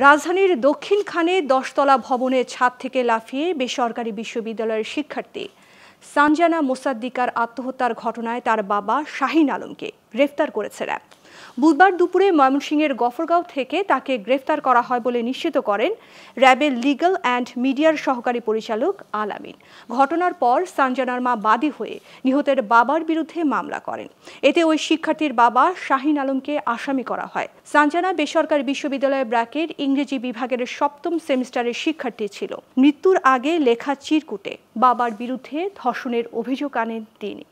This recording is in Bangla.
राजधानीर दक्षिणखाने 10 तला भवनेर छाद थेके लाफिये बेसरकारी विश्वविद्यालयेर शिक्षार्थी সানজানা মোসাদ্দিকার आत्महत्यार घटनाय तार बाबा শাহীন आलमके ग्रेफ्तार करेছে रैब। बुधवार दुपुरे ময়মনসিংহের গফরগাঁও থেকে তাকে গ্রেফতার করা হয় বলে নিশ্চিত করেন র্যাবের লিগ্যাল অ্যান্ড মিডিয়ার সহকারী পরিচালক আলামিন। ঘটনার পর সানজানার মা বাদী হয়ে নিহতের বাবার বিরুদ্ধে মামলা করেন। এতে ওই শিক্ষার্থীর বাবা শাহীন আলমকে আসামি করা হয়। সানজানা বেসরকারি বিশ্ববিদ্যালয়ের ব্র্যাকের ইংরেজি বিভাগের 7ম সেমিস্টারের শিক্ষার্থী ছিল। মৃত্যুর আগে লেখা চিরকুটে বাবার বিরুদ্ধে ধর্ষণের অভিযোগ আনেন তিনি।